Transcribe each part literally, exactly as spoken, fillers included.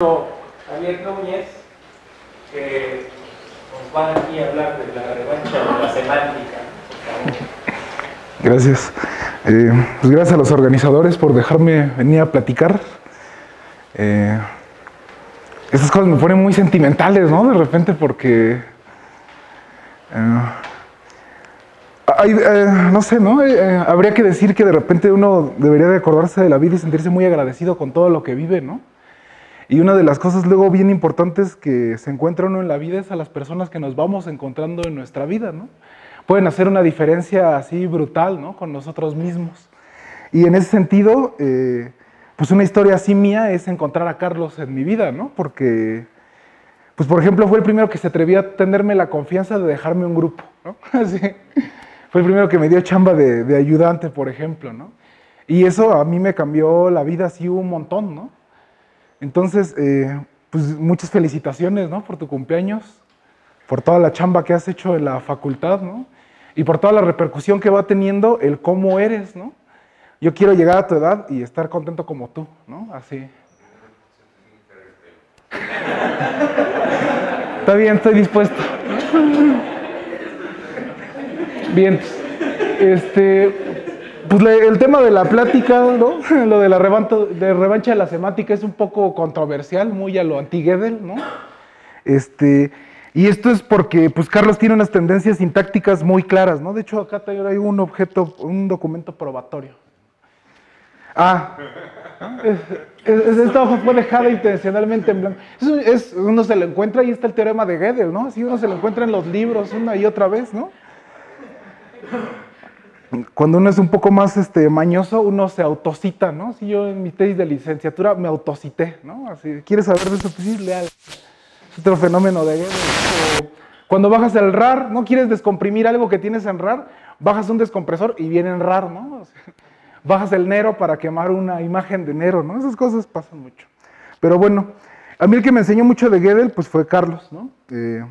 Javier Núñez, que nos va aquí a hablar de la revancha de la semántica. Gracias. Eh, pues gracias a los organizadores por dejarme venir a platicar. Eh, estas cosas me ponen muy sentimentales, ¿no? De repente, porque... Eh, hay, eh, no sé, ¿no? Eh, eh, habría que decir que de repente uno debería de acordarse de la vida y sentirse muy agradecido con todo lo que vive, ¿no? Y una de las cosas luego bien importantes que se encuentra uno en la vida es a las personas que nos vamos encontrando en nuestra vida, ¿no? Pueden hacer una diferencia así brutal, ¿no? Con nosotros mismos. Y en ese sentido, eh, pues una historia así mía es encontrar a Carlos en mi vida, ¿no? Porque, pues por ejemplo, fue el primero que se atrevió a tenerme la confianza de dejarme un grupo, ¿no? Así. Fue el primero que me dio chamba de, de ayudante, por ejemplo, ¿no? Y eso a mí me cambió la vida así un montón, ¿no? Entonces, eh, pues muchas felicitaciones, ¿no? Por tu cumpleaños, por toda la chamba que has hecho en la facultad, ¿no? Y por toda la repercusión que va teniendo el cómo eres, ¿no? Yo quiero llegar a tu edad y estar contento como tú, ¿no? Así. Está bien, estoy dispuesto. Bien. Este... Pues el tema de la plática, ¿no? Lo de la revancha de la semántica es un poco controversial, muy a lo anti-Gödel, ¿no? Este, y esto es porque pues, Carlos tiene unas tendencias sintácticas muy claras, ¿no? De hecho, acá hay un objeto, un documento probatorio. Ah, esta hoja fue dejada intencionalmente en blanco. Es, es, uno se lo encuentra, ahí está el teorema de Gödel, ¿no? Así uno se lo encuentra en los libros una y otra vez, ¿no? Cuando uno es un poco más este, mañoso, uno se autocita, ¿no? Si yo en mi tesis de licenciatura me autocité, ¿no? Así, ¿quieres saber de eso? Pues sí, leal. Es otro fenómeno de Gödel. Cuando bajas el R A R, ¿no? ¿Quieres descomprimir algo que tienes en R A R? Bajas un descompresor y viene en R A R, ¿no? O sea, bajas el Nero para quemar una imagen de Nero, ¿no? Esas cosas pasan mucho. Pero bueno, a mí el que me enseñó mucho de Gödel, pues fue Carlos, ¿no? Eh,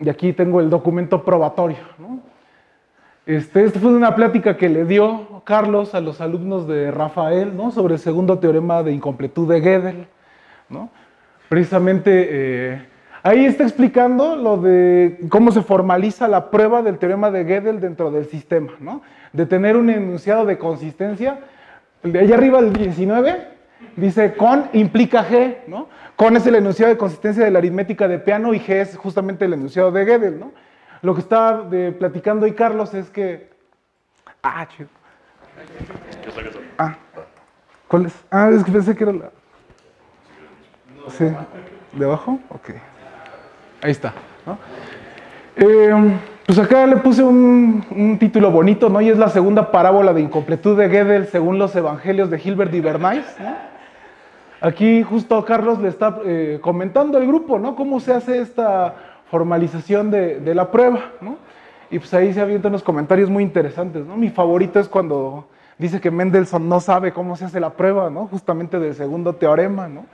y aquí tengo el documento probatorio, ¿no? Este, esta fue una plática que le dio Carlos a los alumnos de Rafael, ¿no? Sobre el segundo teorema de incompletud de Gödel, ¿no? Precisamente eh, ahí está explicando lo de cómo se formaliza la prueba del teorema de Gödel dentro del sistema, ¿no? De tener un enunciado de consistencia, el de allá arriba del diecinueve, dice con implica G, ¿no? Con es el enunciado de consistencia de la aritmética de Peano y G es justamente el enunciado de Gödel, ¿no? Lo que está de, platicando hoy Carlos es que... Ah, chido. Ah, ¿cuál es? Ah, es que pensé que era la... Sí, ¿de abajo? Ok. Ahí está, ¿no? Eh, pues acá le puse un, un título bonito, ¿no? Y es la segunda parábola de incompletud de Gödel según los evangelios de Hilbert y Bernays, ¿no? Aquí justo Carlos le está eh, comentando al grupo, ¿no? Cómo se hace esta... formalización de, de la prueba, ¿no? Y pues ahí se avientan unos comentarios muy interesantes, ¿no? Mi favorito es cuando dice que Mendelssohn no sabe cómo se hace la prueba, ¿no? Justamente del segundo teorema, ¿no?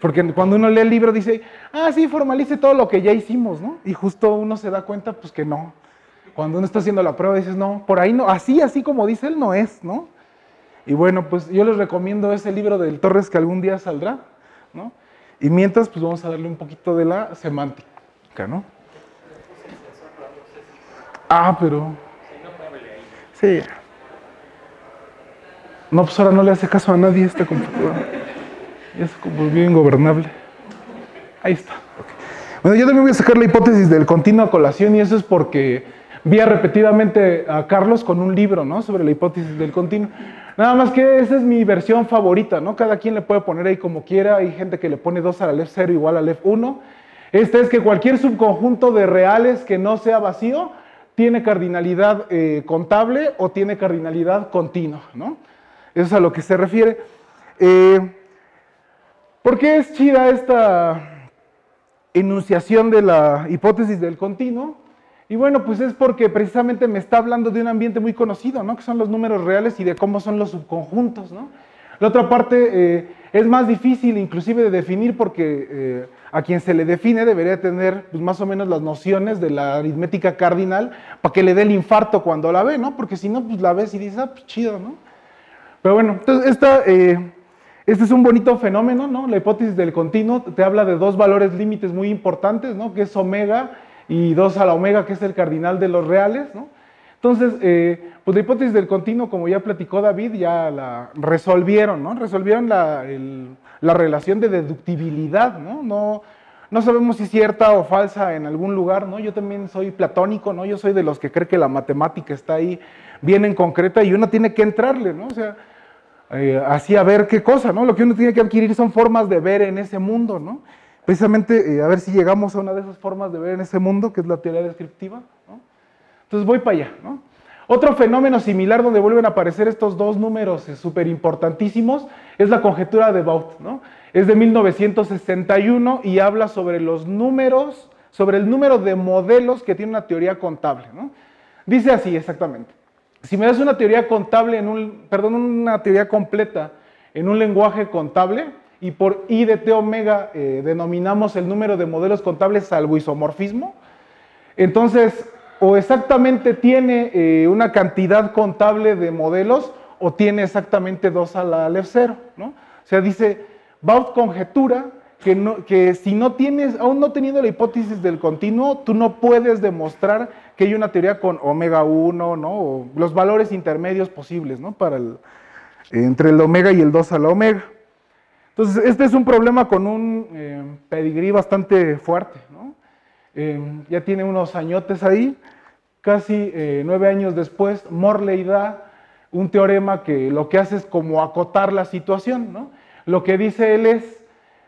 Porque cuando uno lee el libro dice, ah, sí, formalice todo lo que ya hicimos, ¿no? Y justo uno se da cuenta, pues que no. Cuando uno está haciendo la prueba dices, no, por ahí no, así, así como dice él, no es, ¿no? Y bueno, pues yo les recomiendo ese libro del Torres que algún día saldrá, ¿no? Y mientras, pues vamos a darle un poquito de la semántica, ¿no? Ah, pero... Sí. No, pues ahora no le hace caso a nadie esta computadora. Ya se volvió ingobernable. Ahí está. Okay. Bueno, yo también voy a sacar la hipótesis del continuo a colación y eso es porque vi repetidamente a Carlos con un libro, ¿no? Sobre la hipótesis del continuo. Nada más que esa es mi versión favorita, ¿no? Cada quien le puede poner ahí como quiera. Hay gente que le pone dos a la lef cero igual a lef uno. Esta es que cualquier subconjunto de reales que no sea vacío tiene cardinalidad eh, contable o tiene cardinalidad continua, ¿no? Eso es a lo que se refiere. Eh, ¿Por qué es chida esta enunciación de la hipótesis del continuo? Y bueno, pues es porque precisamente me está hablando de un ambiente muy conocido, ¿no? Que son los números reales y de cómo son los subconjuntos, ¿no? La otra parte eh, es más difícil inclusive de definir porque eh, a quien se le define debería tener pues, más o menos las nociones de la aritmética cardinal para que le dé el infarto cuando la ve, ¿no? Porque si no, pues la ves y dices, ah, pues chido, ¿no? Pero bueno, entonces esta eh, Este es un bonito fenómeno, ¿no? La hipótesis del continuo te habla de dos valores límites muy importantes, ¿no? Que es omega y dos a la omega, que es el cardinal de los reales, ¿no? Entonces, eh, pues la hipótesis del continuo, como ya platicó David, ya la resolvieron, ¿no? Resolvieron la, el, la relación de deductibilidad, ¿no? ¿no? No sabemos si cierta o falsa en algún lugar, ¿no? Yo también soy platónico, ¿no? Yo soy de los que cree que la matemática está ahí bien en concreta y uno tiene que entrarle, ¿no? O sea, eh, así a ver qué cosa, ¿no? Lo que uno tiene que adquirir son formas de ver en ese mundo, ¿no? Precisamente, eh, a ver si llegamos a una de esas formas de ver en ese mundo, que es la teoría descriptiva, ¿no? Entonces voy para allá, ¿no? Otro fenómeno similar donde vuelven a aparecer estos dos números súper importantísimos es la conjetura de Vaught, ¿no? Es de mil novecientos sesenta y uno y habla sobre los números, sobre el número de modelos que tiene una teoría contable, ¿no? Dice así exactamente: si me das una teoría contable en un, perdón, una teoría completa en un lenguaje contable y por i de t omega eh, denominamos el número de modelos contables salvo isomorfismo, entonces o exactamente tiene eh, una cantidad contable de modelos, o tiene exactamente dos a la Aleph cero, ¿no? O sea, dice, Vaught conjetura que, no, que si no tienes, aún no teniendo la hipótesis del continuo, tú no puedes demostrar que hay una teoría con omega uno, ¿no? O los valores intermedios posibles, ¿no? Para el, entre el omega y el dos a la omega. Entonces, este es un problema con un eh, pedigrí bastante fuerte, ¿no? Eh, ya tiene unos añotes ahí, casi eh, nueve años después, Morley da un teorema que lo que hace es como acotar la situación, ¿no? Lo que dice él es,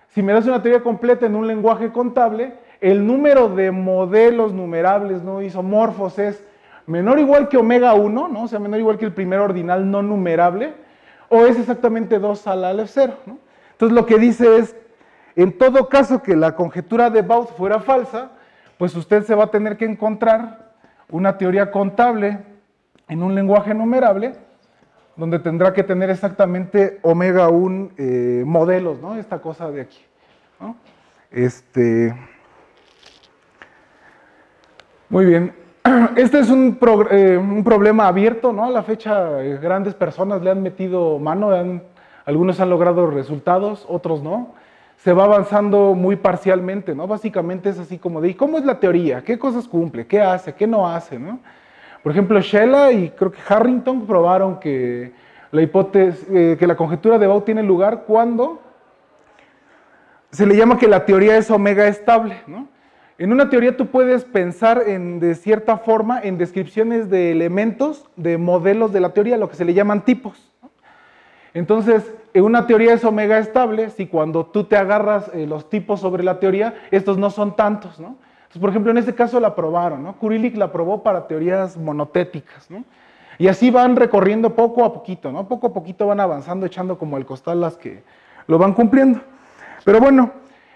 si me das una teoría completa en un lenguaje contable, el número de modelos numerables no isomorfos es menor o igual que omega uno, ¿no? O sea, menor o igual que el primer ordinal no numerable, o es exactamente dos a la Aleph cero, ¿no? Entonces lo que dice es, en todo caso que la conjetura de Vaught fuera falsa, pues usted se va a tener que encontrar una teoría contable en un lenguaje numerable donde tendrá que tener exactamente omega uno eh, modelos, ¿no? Esta cosa de aquí, ¿no? Este... Muy bien. Este es un, pro, eh, un problema abierto, ¿no? A la fecha eh, grandes personas le han metido mano, han, algunos han logrado resultados, otros no. Se va avanzando muy parcialmente, ¿no? Básicamente es así como de, ¿y cómo es la teoría? ¿Qué cosas cumple? ¿Qué hace? ¿Qué no hace? ¿No? Por ejemplo, Shella y creo que Harrington probaron que la hipótesis, eh, que la conjetura de Vaught tiene lugar cuando se le llama que la teoría es omega estable, ¿no? En una teoría tú puedes pensar en, de cierta forma, en descripciones de elementos, de modelos de la teoría, lo que se le llaman tipos. Entonces, una teoría es omega estable si cuando tú te agarras eh, los tipos sobre la teoría, estos no son tantos, ¿no? Entonces, por ejemplo, en este caso la probaron, ¿no? Kurilik la probó para teorías monotéticas, ¿no? Y así van recorriendo poco a poquito, ¿no? Poco a poquito van avanzando, echando como el costal las que lo van cumpliendo. Pero bueno,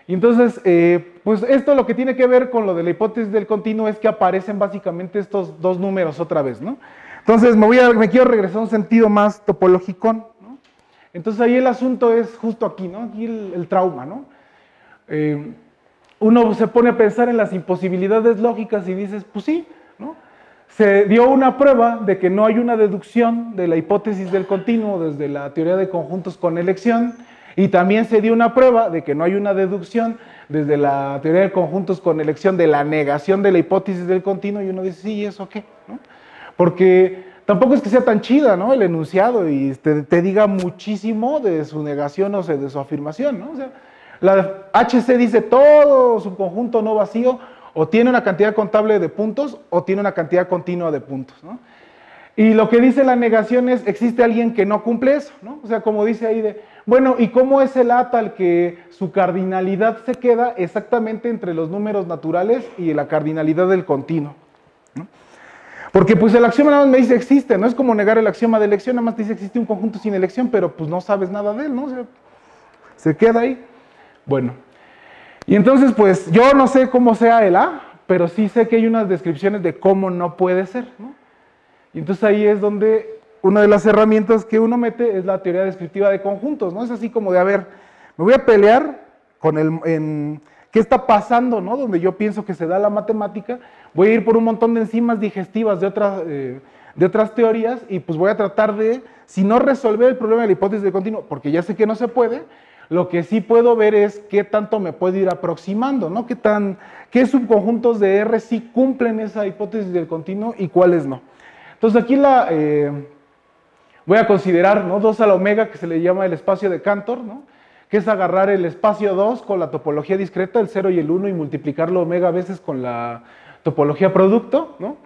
entonces, eh, pues esto lo que tiene que ver con lo de la hipótesis del continuo es que aparecen básicamente estos dos números otra vez, ¿no? Entonces, me, voy a, me quiero regresar a un sentido más topológico. Entonces ahí el asunto es justo aquí, ¿no? Aquí el, el trauma, ¿no? Eh, uno se pone a pensar en las imposibilidades lógicas y dices, pues sí, ¿no? Se dio una prueba de que no hay una deducción de la hipótesis del continuo desde la teoría de conjuntos con elección, y también se dio una prueba de que no hay una deducción desde la teoría de conjuntos con elección de la negación de la hipótesis del continuo, y uno dice, sí, ¿y eso qué? ¿No? Porque tampoco es que sea tan chida, ¿no? El enunciado y te, te diga muchísimo de su negación o sea, de su afirmación, ¿no? O sea, la H C dice todo subconjunto no vacío o tiene una cantidad contable de puntos o tiene una cantidad continua de puntos, ¿no? Y lo que dice la negación es, existe alguien que no cumple eso, ¿no? O sea, como dice ahí de, bueno, ¿y cómo es el A tal que su cardinalidad se queda exactamente entre los números naturales y la cardinalidad del continuo, ¿no? Porque pues el axioma nada más me dice existe, no es como negar el axioma de elección, nada más te dice existe un conjunto sin elección, pero pues no sabes nada de él, ¿no? O sea, se queda ahí. Bueno, y entonces pues yo no sé cómo sea el A, pero sí sé que hay unas descripciones de cómo no puede ser, ¿no? Y entonces ahí es donde una de las herramientas que uno mete es la teoría descriptiva de conjuntos, ¿no? Es así como de, a ver, me voy a pelear con el... En, ¿qué está pasando, no? Donde yo pienso que se da la matemática, voy a ir por un montón de enzimas digestivas de otras, eh, de otras teorías y pues voy a tratar de, si no resolver el problema de la hipótesis de continuo, porque ya sé que no se puede, lo que sí puedo ver es qué tanto me puedo ir aproximando, ¿no? Qué tan, qué subconjuntos de R sí cumplen esa hipótesis del continuo y cuáles no. Entonces aquí la, eh, voy a considerar, ¿no? dos a la omega, que se le llama el espacio de Cantor, ¿no? Que es agarrar el espacio dos con la topología discreta, el cero y el uno, y multiplicarlo omega veces con la topología producto, ¿no?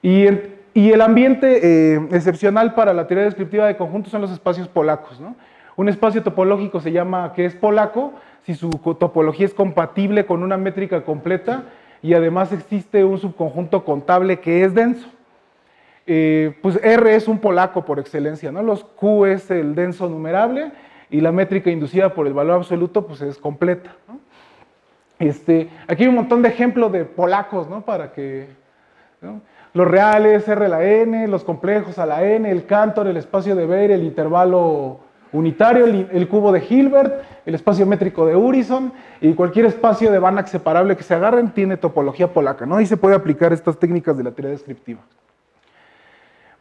Y el, y el ambiente eh, excepcional para la teoría descriptiva de conjuntos son los espacios polacos, ¿no? Un espacio topológico se llama que es polaco si su topología es compatible con una métrica completa y además existe un subconjunto contable que es denso. Eh, pues R es un polaco por excelencia, ¿no? Los Q es el denso numerable y la métrica inducida por el valor absoluto pues es completa, ¿no? Este, aquí hay un montón de ejemplos de polacos, ¿no? Para que, ¿no? Los reales, R a la N, los complejos a la N, el Cantor, el espacio de Baire, el intervalo unitario, el, el cubo de Hilbert, el espacio métrico de Urysohn y cualquier espacio de Banach separable que se agarren tiene topología polaca, ¿no? Ahí se puede aplicar estas técnicas de la teoría descriptiva.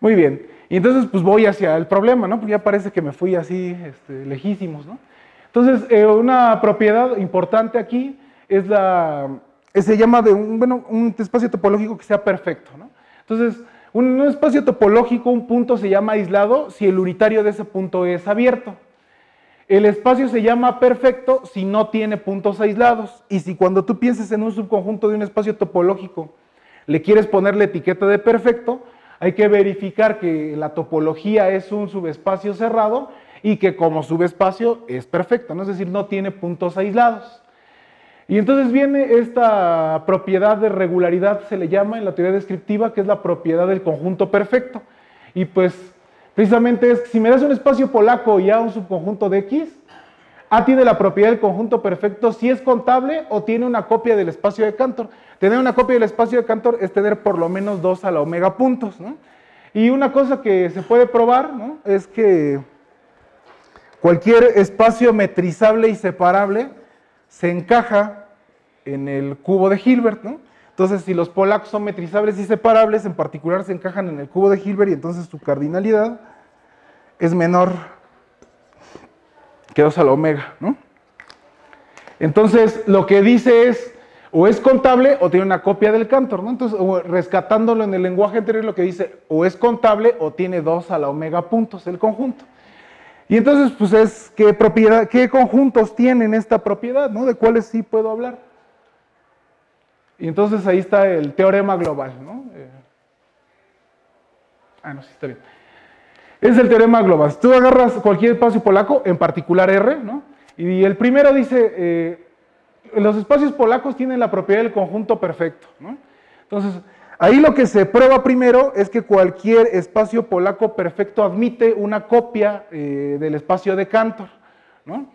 Muy bien, y entonces pues voy hacia el problema, ¿no? Porque ya parece que me fui así este, lejísimos, ¿no? Entonces, eh, una propiedad importante aquí es la, se llama de un, bueno, un espacio topológico que sea perfecto, ¿no? Entonces, un espacio topológico, un punto se llama aislado si el unitario de ese punto es abierto. El espacio se llama perfecto si no tiene puntos aislados. Y si cuando tú pienses en un subconjunto de un espacio topológico le quieres poner la etiqueta de perfecto, hay que verificar que la topología es un subespacio cerrado y que como subespacio es perfecto, ¿no? Es decir, no tiene puntos aislados. Y entonces viene esta propiedad de regularidad, se le llama en la teoría descriptiva, que es la propiedad del conjunto perfecto. Y pues, precisamente es, si me das un espacio polaco y A un subconjunto de X, A tiene la propiedad del conjunto perfecto si es contable o tiene una copia del espacio de Cantor. Tener una copia del espacio de Cantor es tener por lo menos dos a la omega puntos, ¿no? Y una cosa que se puede probar, ¿no? Es que cualquier espacio metrizable y separable se encaja en el cubo de Hilbert, ¿no? Entonces, si los polacos son metrizables y separables, en particular se encajan en el cubo de Hilbert y entonces su cardinalidad es menor que dos a la omega, ¿no? Entonces, lo que dice es, o es contable o tiene una copia del Cantor, ¿no? Entonces, rescatándolo en el lenguaje anterior, lo que dice, o es contable o tiene dos a la omega puntos el conjunto. Y entonces, pues es qué propiedad, qué conjuntos tienen esta propiedad, ¿no? De cuáles sí puedo hablar. Y entonces ahí está el teorema global, ¿no? Eh... Ah, no, sí está bien. Es el teorema global. Si tú agarras cualquier espacio polaco, en particular R, ¿no? Y el primero dice, eh, los espacios polacos tienen la propiedad del conjunto perfecto, ¿no? Entonces, ahí lo que se prueba primero es que cualquier espacio polaco perfecto admite una copia eh, del espacio de Cantor, ¿no?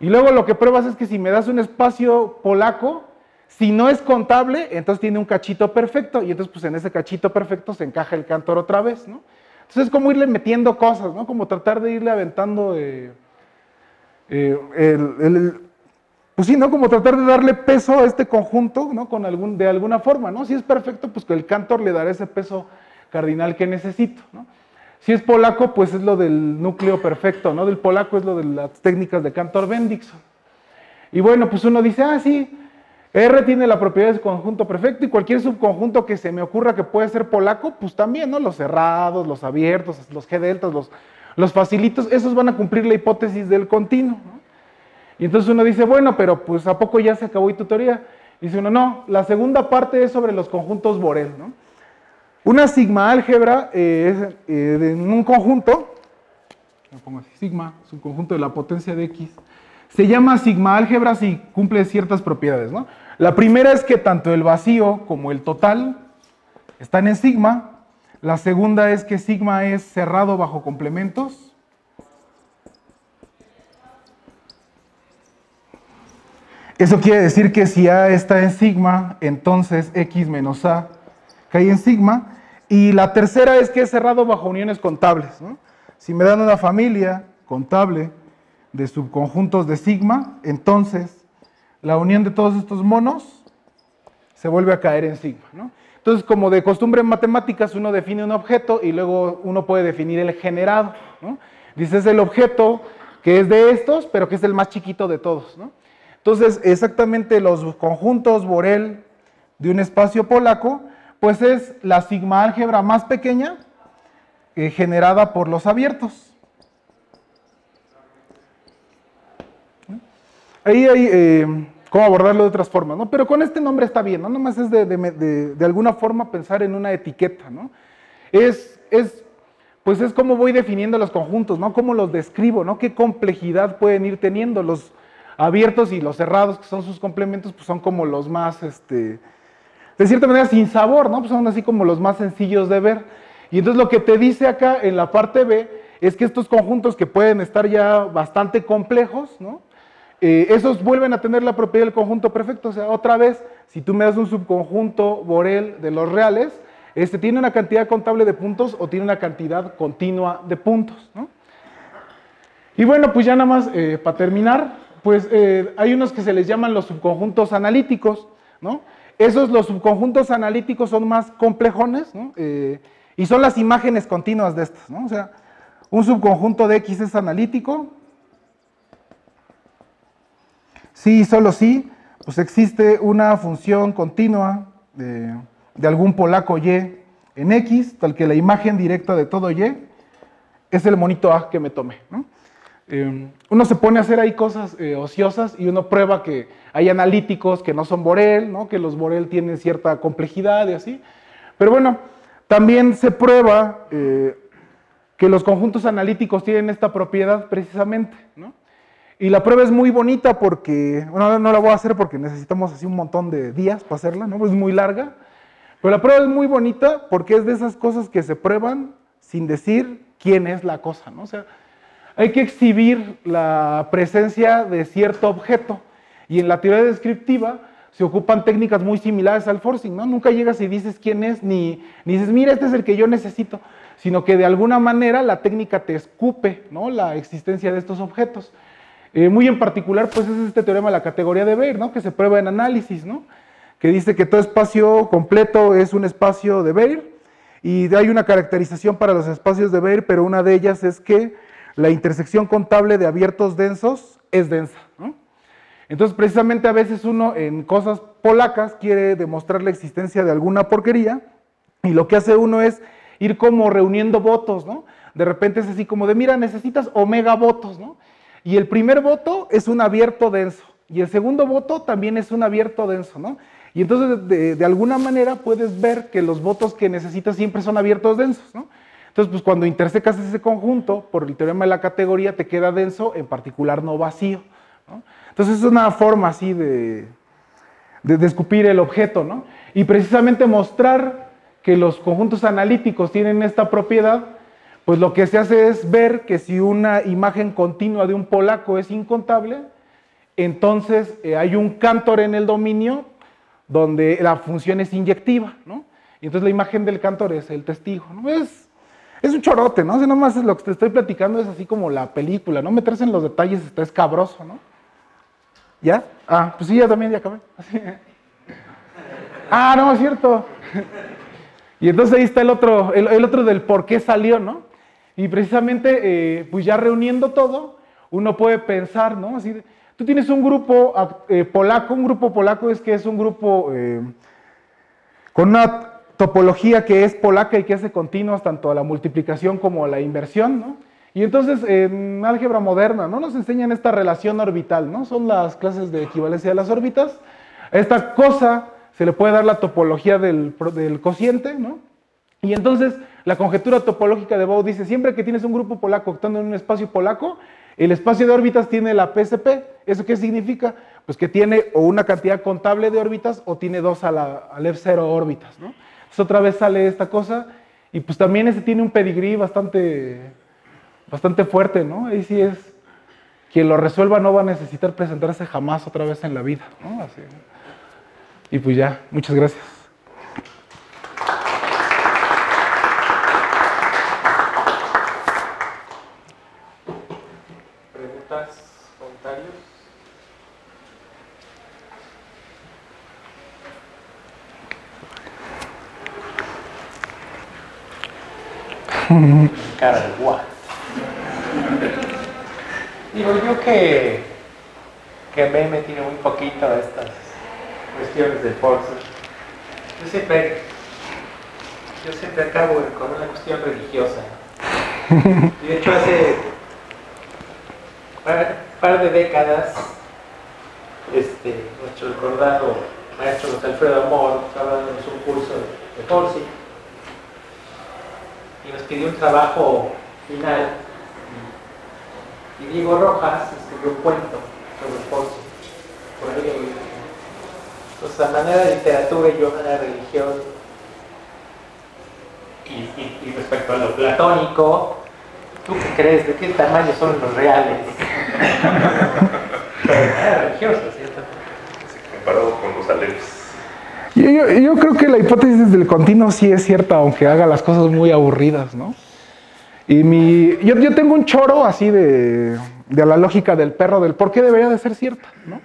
Y luego lo que pruebas es que si me das un espacio polaco, si no es contable, entonces tiene un cachito perfecto, y entonces pues en ese cachito perfecto se encaja el Cantor otra vez, ¿no? Entonces es como irle metiendo cosas, ¿no? Como tratar de irle aventando eh, eh, el, el, el pues sí, ¿no? Como tratar de darle peso a este conjunto, ¿no? Con algún, de alguna forma, ¿no? Si es perfecto, pues que el Cantor le dará ese peso cardinal que necesito, ¿no? Si es polaco, pues es lo del núcleo perfecto, ¿no? Del polaco es lo de las técnicas de Cantor-Bendixson. Y bueno, pues uno dice, ah, sí, R tiene la propiedad del conjunto perfecto y cualquier subconjunto que se me ocurra que puede ser polaco, pues también, ¿no? Los cerrados, los abiertos, los G-deltas, los, los facilitos, esos van a cumplir la hipótesis del continuo, ¿no? Y entonces uno dice, bueno, pero pues ¿a poco ya se acabó tu teoría? Dice uno, no, la segunda parte es sobre los conjuntos Borel, ¿no? Una sigma álgebra eh, es, eh, en un conjunto, lo pongo así, sigma, subconjunto de la potencia de X, se llama sigma álgebra si cumple ciertas propiedades, ¿no? La primera es que tanto el vacío como el total están en sigma. La segunda es que sigma es cerrado bajo complementos. Eso quiere decir que si A está en sigma, entonces X menos A cae en sigma. Y la tercera es que es cerrado bajo uniones contables, ¿no? Si me dan una familia contable de subconjuntos de sigma, entonces la unión de todos estos monos se vuelve a caer en sigma, ¿no? Entonces, como de costumbre en matemáticas, uno define un objeto y luego uno puede definir el generado, ¿no? Dice, es el objeto que es de estos, pero que es el más chiquito de todos, ¿no? Entonces, exactamente los conjuntos Borel de un espacio polaco, pues es la sigma álgebra más pequeña eh, generada por los abiertos. Ahí hay eh, cómo abordarlo de otras formas, ¿no? Pero con este nombre está bien, ¿no? Nomás es de, de, de, de alguna forma pensar en una etiqueta, ¿no? Es, es, pues es cómo voy definiendo los conjuntos, ¿no? Cómo los describo, ¿no? Qué complejidad pueden ir teniendo. Los abiertos y los cerrados, que son sus complementos, pues son como los más, este, de cierta manera, sin sabor, ¿no? Pues son así como los más sencillos de ver. Y entonces lo que te dice acá en la parte B es que estos conjuntos que pueden estar ya bastante complejos, ¿no? Eh, esos vuelven a tener la propiedad del conjunto perfecto. O sea, otra vez, si tú me das un subconjunto Borel de los reales, este tiene una cantidad contable de puntos o tiene una cantidad continua de puntos, ¿no? Y bueno, pues ya nada más, eh, para terminar, pues eh, hay unos que se les llaman los subconjuntos analíticos, ¿no? Esos, los subconjuntos analíticos, son más complejones, ¿no? Eh, y son las imágenes continuas de estas, ¿no? O sea, un subconjunto de X es analítico. Sí, solo sí, pues existe una función continua de, de algún polaco Y en X, tal que la imagen directa de todo Y es el monito A que me tomé, ¿no? Eh, uno se pone a hacer ahí cosas eh, ociosas y uno prueba que hay analíticos que no son Borel, ¿no? Que los Borel tienen cierta complejidad y así. Pero bueno, también se prueba eh, que los conjuntos analíticos tienen esta propiedad precisamente, ¿no? Y la prueba es muy bonita porque, bueno, no la voy a hacer porque necesitamos así un montón de días para hacerla, ¿no? Es muy larga. Pero la prueba es muy bonita porque es de esas cosas que se prueban sin decir quién es la cosa, ¿no? O sea, hay que exhibir la presencia de cierto objeto, y en la teoría descriptiva se ocupan técnicas muy similares al forcing, ¿no? Nunca llegas y dices quién es, ni, ni dices, mira, este es el que yo necesito, sino que de alguna manera la técnica te escupe, ¿no? La existencia de estos objetos. Eh, muy en particular, pues, es este teorema de la categoría de Baire, ¿no? Que se prueba en análisis, ¿no? Que dice que todo espacio completo es un espacio de Baire, y hay una caracterización para los espacios de Baire, pero una de ellas es que la intersección contable de abiertos densos es densa, ¿no? Entonces, precisamente, a veces uno en cosas polacas quiere demostrar la existencia de alguna porquería, y lo que hace uno es ir como reuniendo votos, ¿no? De repente es así como de, mira, necesitas omega votos, ¿no? Y el primer voto es un abierto denso, y el segundo voto también es un abierto denso, ¿no? Y entonces, de, de alguna manera, puedes ver que los votos que necesitas siempre son abiertos densos, ¿no? Entonces, pues cuando intersecas ese conjunto, por el teorema de la categoría, te queda denso, en particular no vacío, ¿no? Entonces, es una forma así de, de, de escupir el objeto, ¿no? Y precisamente mostrar que los conjuntos analíticos tienen esta propiedad, pues lo que se hace es ver que si una imagen continua de un polaco es incontable, entonces eh, hay un Cantor en el dominio donde la función es inyectiva, ¿no? Y entonces la imagen del Cantor es el testigo, ¿no? Es... Es un chorote, ¿no? O sea, nomás lo que te estoy platicando es así como la película, ¿no? Meterse en los detalles está escabroso, ¿no? ¿Ya? Ah, pues sí, ya también, ya acabé. Así. Ah, no, es cierto. Y entonces ahí está el otro, el, el otro del por qué salió, ¿no? Y precisamente, eh, pues ya reuniendo todo, uno puede pensar, ¿no? Así de, tú tienes un grupo eh, polaco, un grupo polaco es que es un grupo eh, con una topología que es polaca y que hace continuas tanto a la multiplicación como a la inversión, ¿no? Y entonces en álgebra moderna, ¿no? Nos enseñan esta relación orbital, ¿no? Son las clases de equivalencia de las órbitas. A esta cosa se le puede dar la topología del, del cociente, ¿no? Y entonces la conjetura topológica de Vaught dice, siempre que tienes un grupo polaco actuando en un espacio polaco, el espacio de órbitas tiene la P S P. ¿Eso qué significa? Pues que tiene o una cantidad contable de órbitas o tiene dos a la, al F cero órbitas, ¿no? Entonces otra vez sale esta cosa, y pues también ese tiene un pedigrí bastante, bastante fuerte, ¿no? Ahí sí es, quien lo resuelva no va a necesitar presentarse jamás otra vez en la vida, ¿no? Así. Y pues ya, muchas gracias. ¿Preguntas, comentarios? Cara de guay. Digo yo que, que B M tiene muy poquito de estas cuestiones de fuerza. Yo siempre, yo siempre acabo con una cuestión religiosa. Y de hecho hace un par, par de décadas, este, nuestro recordado maestro Alfredo Amor estaba dándonos un curso de Torsi y nos pidió un trabajo final, y Diego Rojas escribió un cuento sobre Torsi, por ahí. Entonces, a manera de literatura y yo a manera de religión, y, y, y respecto a lo platónico, ¿tú qué crees? ¿De qué tamaño son los reales? Pero de manera religiosa, ¿cierto? Comparado con los alefs. Yo, yo, yo creo que la hipótesis del continuo sí es cierta, aunque haga las cosas muy aburridas, ¿no? Y mi, yo, yo tengo un choro así de, de la lógica del perro, del por qué debería de ser cierta, ¿no?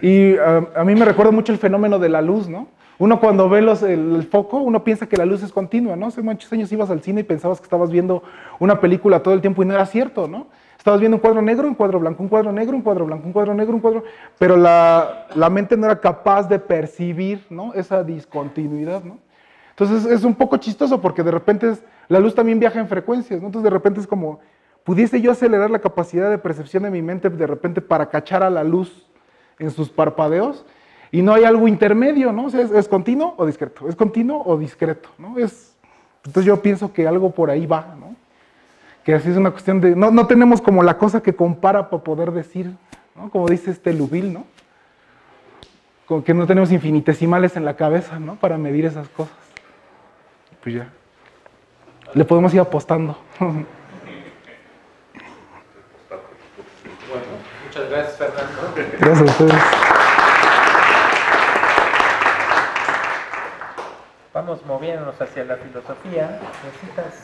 Y a, a mí me recuerda mucho el fenómeno de la luz, ¿no? Uno cuando ve los, el, el foco, uno piensa que la luz es continua, ¿no? Hace muchos años ibas al cine y pensabas que estabas viendo una película todo el tiempo y no era cierto, ¿no? Estabas viendo un cuadro negro, un cuadro blanco, un cuadro negro, un cuadro blanco, un cuadro negro, un cuadro... Pero la, la mente no era capaz de percibir, ¿no?, esa discontinuidad, ¿no? Entonces es un poco chistoso porque de repente es, la luz también viaja en frecuencias, ¿no? Entonces de repente es como, ¿pudiese yo acelerar la capacidad de percepción de mi mente de repente para cachar a la luz en sus parpadeos? Y no hay algo intermedio, ¿no? O sea, es, es continuo o discreto, es continuo o discreto, ¿no? Es, entonces yo pienso que algo por ahí va, ¿no? Que así es una cuestión de... No, no tenemos como la cosa que compara para poder decir, ¿no? Como dice este Luville, ¿no? Como que no tenemos infinitesimales en la cabeza, ¿no? Para medir esas cosas. Pues ya. Le podemos ir apostando. Bueno, muchas gracias, Fernando. Gracias a ustedes. Vamos moviéndonos hacia la filosofía. Necesitas...